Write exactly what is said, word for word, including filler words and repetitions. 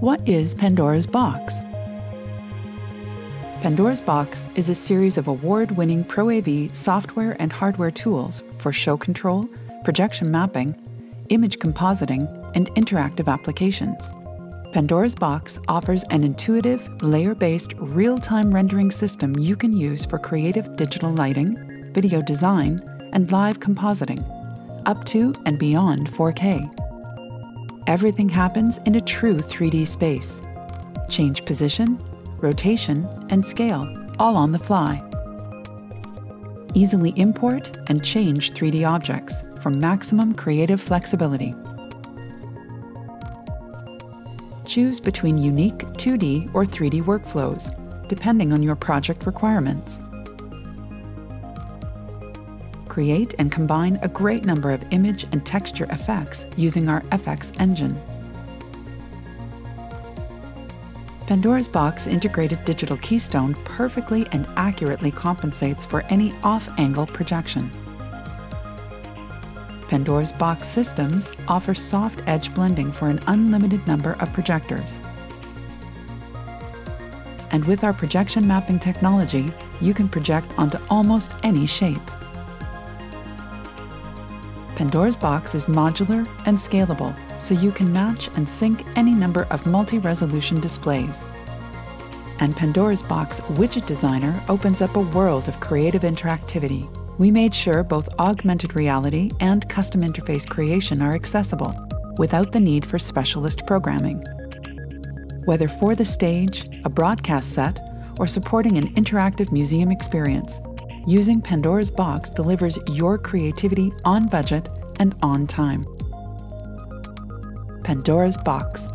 What is Pandora's Box? Pandora's Box is a series of award-winning Pro A V software and hardware tools for show control, projection mapping, image compositing, and interactive applications. Pandora's Box offers an intuitive, layer-based, real-time rendering system you can use for creative digital lighting, video design, and live compositing, up to and beyond four K. Everything happens in a true three D space. Change position, rotation, and scale, all on the fly. Easily import and change three D objects for maximum creative flexibility. Choose between unique two D or three D workflows, depending on your project requirements. Create and combine a great number of image and texture effects using our F X engine. Pandora's Box integrated digital keystone perfectly and accurately compensates for any off-angle projection. Pandora's Box systems offer soft edge blending for an unlimited number of projectors. And with our projection mapping technology, you can project onto almost any shape. Pandora's Box is modular and scalable, so you can match and sync any number of multi-resolution displays. And Pandora's Box Widget Designer opens up a world of creative interactivity. We made sure both augmented reality and custom interface creation are accessible, without the need for specialist programming. Whether for the stage, a broadcast set, or supporting an interactive museum experience, using Pandora's Box delivers your creativity on budget and on time. Pandora's Box.